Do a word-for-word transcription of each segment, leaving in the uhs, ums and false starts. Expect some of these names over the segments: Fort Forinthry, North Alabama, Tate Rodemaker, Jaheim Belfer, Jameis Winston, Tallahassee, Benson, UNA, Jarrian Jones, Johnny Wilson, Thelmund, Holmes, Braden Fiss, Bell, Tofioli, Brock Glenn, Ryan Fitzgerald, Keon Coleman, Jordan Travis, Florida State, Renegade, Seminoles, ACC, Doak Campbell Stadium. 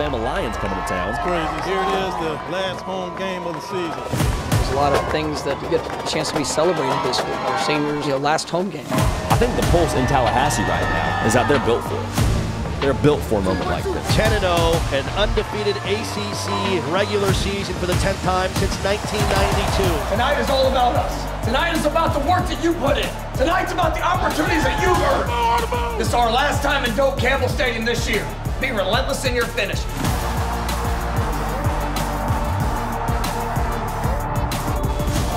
Alabama Lions coming to town. It's crazy. Here it is, the last home game of the season. There's a lot of things that you get a chance to be celebrating this week. Our seniors, you know, last home game. I think the pulse in Tallahassee right now is that they're built for it. They're built for a moment like this. ten and oh, an undefeated A C C regular season for the tenth time since nineteen ninety-two. Tonight is all about us. Tonight is about the work that you put in. Tonight's about the opportunities that you've earned. This is our last time in Doak Campbell Stadium this year. Be relentless in your finish.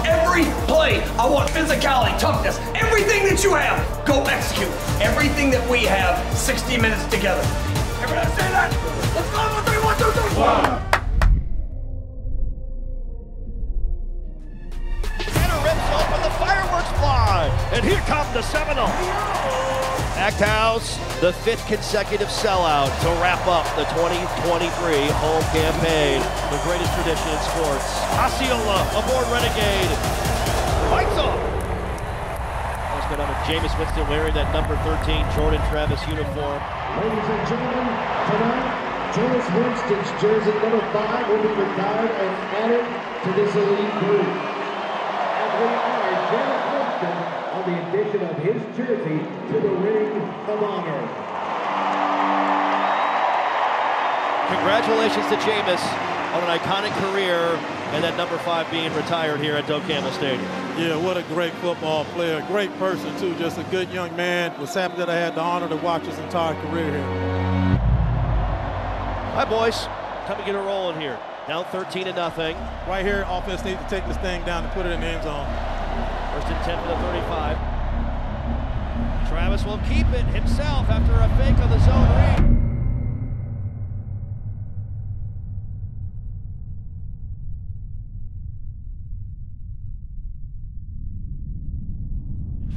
Every play, I want physicality, toughness, everything that you have, go execute. Everything that we have, sixty minutes together. Everybody say that? Let's go, one, three, one, two, three, one. Tanner rips open the fireworks fly, and here come the Seminoles. Acthouse, the fifth consecutive sellout to wrap up the twenty twenty-three home campaign. The greatest tradition in sports. Osceola aboard Renegade. Lights off. That's good on Jameis Winston wearing that number thirteen Jordan Travis uniform. Ladies and gentlemen, tonight, Jameis Winston's jersey number five will be retired and added to this elite group. And we honor Jameis Winston on the addition of his jersey to the Ring of Honor. Congratulations to Jameis on an iconic career and that number five being retired here at Doak Campbell Stadium. Yeah, what a great football player, great person too, just a good young man. Was happy that I had the honor to watch his entire career here. Hi boys, come and get a roll in here. Down thirteen to nothing. Right here, offense needs to take this thing down and put it in the end zone. First and ten for the thirty-five. Travis will keep it himself after a fake on the zone read.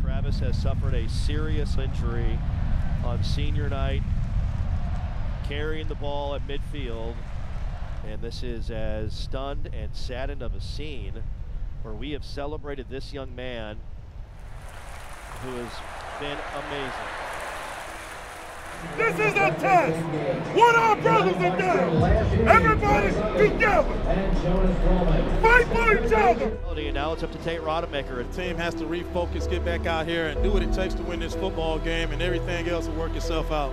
Travis has suffered a serious injury on senior night, carrying the ball at midfield, and this is as stunned and saddened of a scene where we have celebrated this young man who has been amazing. This is a test. What our brothers are doing. Everybody together. Fight for each other. And now it's up to Tate Rodemaker. The team has to refocus, get back out here, and do what it takes to win this football game, and everything else will work itself out.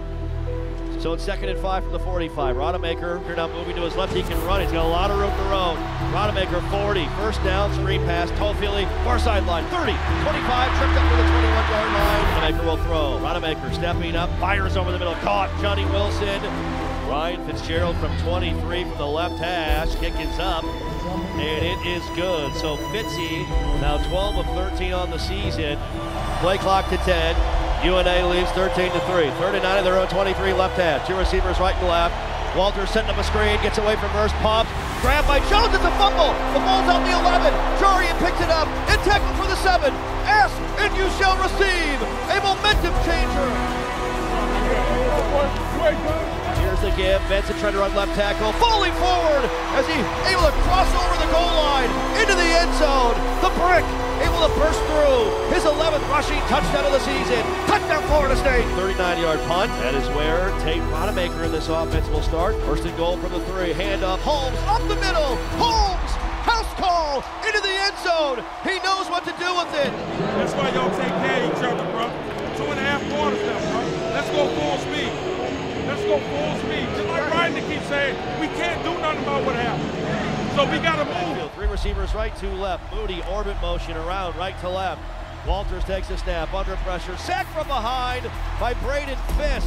So it's second and five from the forty-five. Rodemaker, here now moving to his left. He can run. He's got a lot of room to roam. Rodemaker, forty. First down, screen pass. Tofioli, far sideline, thirty, twenty-five. Tripped up to the twenty-one-yard line. Rodemaker will throw. Rodemaker stepping up. Fires over the middle. Caught. Johnny Wilson. Ryan Fitzgerald from twenty-three from the left hash. Kick is up. And it is good. So Fitzy now twelve of thirteen on the season. Play clock to ten. U N A leads thirteen to three. Third and nine of their own twenty-three, left half. Two receivers right and left. Walter setting up a screen, gets away from Hurst, pumps. Grabbed by Jones, it's a fumble. The ball's on the eleven. Jarrian picks it up and tackled for the seven. Ask and you shall receive. A momentum changer. Here's the give. Benson trying to run left tackle. Falling forward as he able to cross over the goal line into the end zone. The brick able to burst through his eleventh rushing touchdown of the season. Touchdown Florida State. thirty-nine-yard punt. That is where Tate Rodemaker in this offense will start. First and goal from the three. Hand up. Holmes up the middle. Holmes, house call into the end zone. He knows what to do with it. That's why y'all take care of each other, bro. Two and a half quarters now, bro. Let's go full speed. Let's go full speed. Just like Ryan to keep saying, we can't do nothing about what happened. So we got to move. Three receivers right, two left. Moody, orbit motion around, right to left. Walters takes a snap, under pressure. Sack from behind by Braden Fiss.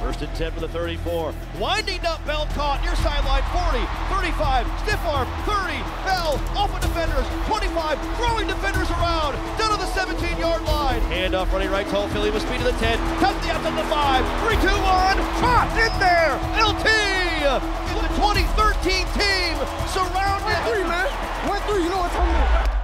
First and ten for the thirty-four. Winding up, Bell caught, near sideline, forty, thirty-five, stiff arm, thirty. Bell, off of defenders, twenty-five, throwing defenders around, down to the seventeen-yard line. Hand off, running right, Tofioli with speed to the ten. Cut the out to the five, three, two, one. Caught in there, L T. In the twenty thirteen team, surrounded. One three, man. one three, you know what's happening.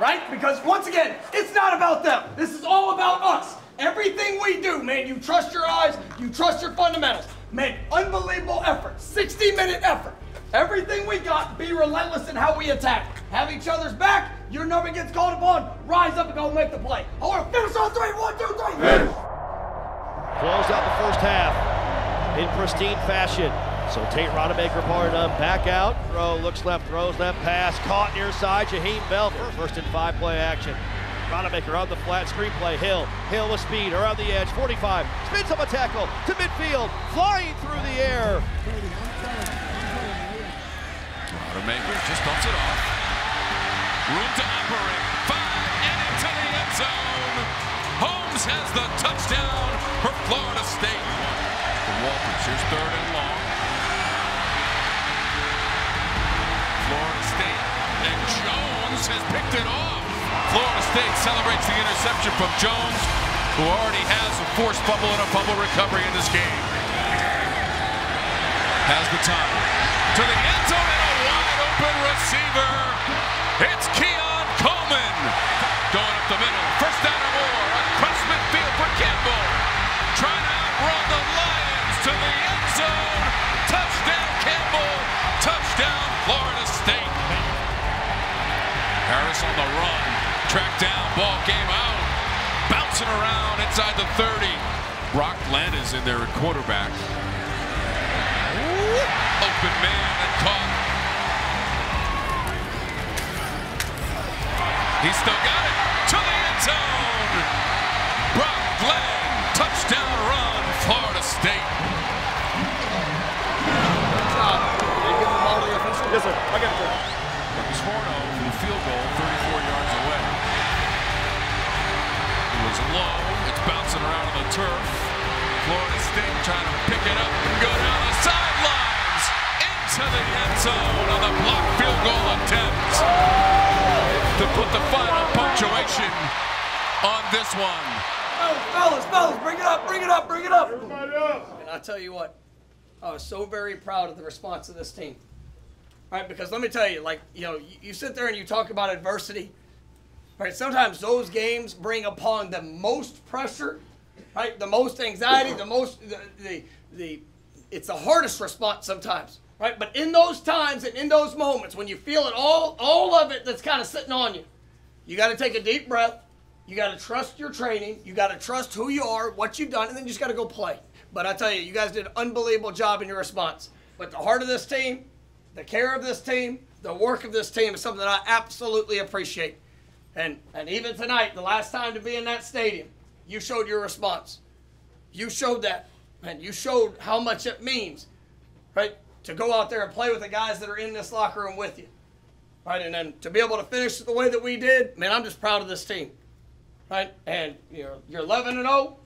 Right? Because once again, it's not about them. This is all about us. Everything we do, man, you trust your eyes, you trust your fundamentals. Man, unbelievable effort, sixty-minute effort. Everything we got, be relentless in how we attack. Have each other's back, your number gets called upon, rise up and go make the play. I want to finish on three, one, two, three. Close out the first half. in pristine fashion. So Tate Rodemaker parted him back out. Throw, looks left, throws left, pass. Caught near side, Jaheim Belfer. First and five, play action. Rodemaker on the flat, screenplay, Hill. Hill with speed, her on the edge, forty-five. Spins up a tackle to midfield, flying through the air. Rodemaker just bumps it off. Room to operate, five and into the end zone. Holmes has the touchdown for Florida State. The Walters, here's third and long. Florida State, and Jones has picked it off. Florida State celebrates the interception from Jones, who already has a forced fumble and a fumble recovery in this game. Has the time to the end zone and a wide open receiver. It's Keon Coleman going up the middle. First down or more across midfield for Campbell, trying to outrun the Lions to the end zone. Touchdown Campbell! Touchdown Florida State! Harris on the run. Track down, ball game out. Bouncing around inside the thirty. Brock Glenn is in there at quarterback. Ooh, open man and caught. He's still got it. To the end zone. Brock Glenn, touchdown run, Florida State. Good job. You give them all the official? Yes, sir. I got it. Marcus Forno for the field goal, thirty-four yards away. It was low. It's bouncing around on the turf. Florida State trying to pick it up and go down the sidelines into the end zone on the blocked field goal attempt to put the final punctuation on this one. Fellas, fellas, bring it up, bring it up, bring it up. Everybody up. And I'll tell you what, I was so very proud of the response of this team. Right, because let me tell you, like, you know, you, you sit there and you talk about adversity, right? Sometimes those games bring upon the most pressure, right? The most anxiety, the most, the, the, the it's the hardest response sometimes, right? But in those times and in those moments when you feel it all, all of it that's kind of sitting on you, you got to take a deep breath. You got to trust your training. You got to trust who you are, what you've done, and then you just got to go play. But I tell you, you guys did an unbelievable job in your response. But the heart of this team, the care of this team, the work of this team is something that I absolutely appreciate. And, and even tonight, the last time to be in that stadium, you showed your response. You showed that, and you showed how much it means, right, to go out there and play with the guys that are in this locker room with you, right? And then to be able to finish the way that we did, man, I'm just proud of this team, right? And you're, you're eleven and oh,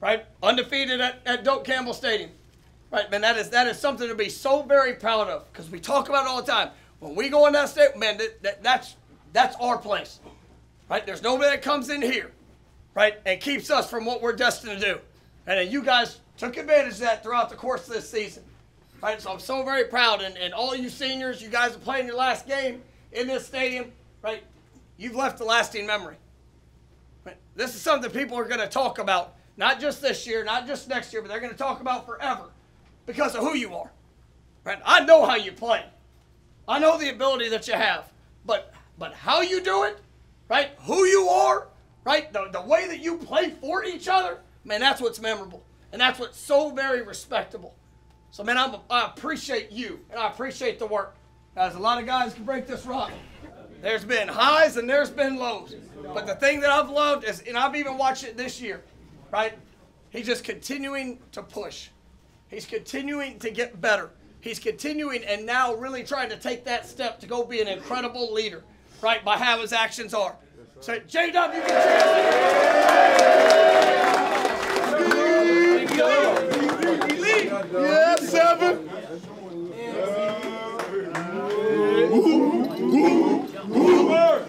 right, undefeated at, at Doak Campbell Stadium. Right, man, that is, that is something to be so very proud of, because we talk about it all the time. When we go in that state, man, that, that, that's, that's our place, right? There's nobody that comes in here, right, and keeps us from what we're destined to do. And then you guys took advantage of that throughout the course of this season, right? So I'm so very proud. And, and all you seniors, you guys are playing your last game in this stadium, right? You've left a lasting memory. Right? This is something people are going to talk about, not just this year, not just next year, but they're going to talk about forever, because of who you are, right? I know how you play. I know the ability that you have, but but how you do it, right? Who you are, right? The, the way that you play for each other, man, that's what's memorable, and that's what's so very respectable. So, man, I'm, I appreciate you, and I appreciate the work. Guys, a lot of guys can break this rock. There's been highs and there's been lows, but the thing that I've loved is, and I've even watched it this year, right? He's just continuing to push. He's continuing to get better. He's continuing and now really trying to take that step to go be an incredible leader, right, by how his actions are. So, J W, you can yeah, seven. Yeah.